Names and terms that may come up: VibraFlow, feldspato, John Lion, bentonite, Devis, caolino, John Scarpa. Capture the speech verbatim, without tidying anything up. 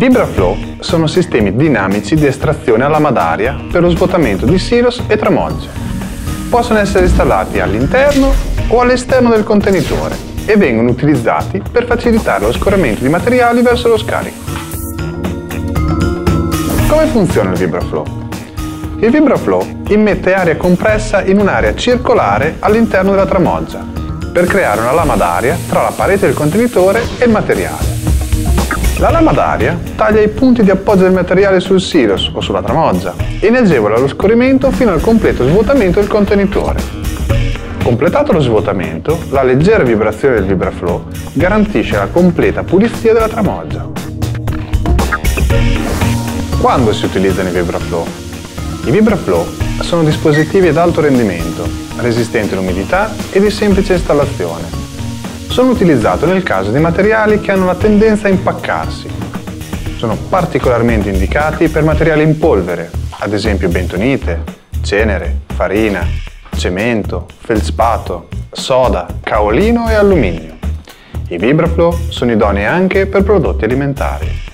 VibraFlow sono sistemi dinamici di estrazione a lama d'aria per lo svuotamento di silos e tramogge. Possono essere installati all'interno o all'esterno del contenitore e vengono utilizzati per facilitare lo scoramento di materiali verso lo scarico. Come funziona il VibraFlow? Il VibraFlow immette aria compressa in un'area circolare all'interno della tramoggia per creare una lama d'aria tra la parete del contenitore e il materiale. La lama d'aria taglia i punti di appoggio del materiale sul silos o sulla tramoggia e ne agevola lo scorrimento fino al completo svuotamento del contenitore. Completato lo svuotamento, la leggera vibrazione del VibraFlow garantisce la completa pulizia della tramoggia. Quando si utilizzano i VibraFlow? I VibraFlow sono dispositivi ad alto rendimento, resistenti all'umidità e di semplice installazione. Sono utilizzati nel caso di materiali che hanno la tendenza a impaccarsi. Sono particolarmente indicati per materiali in polvere, ad esempio bentonite, cenere, farina, cemento, feldspato, soda, caolino e alluminio. I VibraFlow sono idonei anche per prodotti alimentari.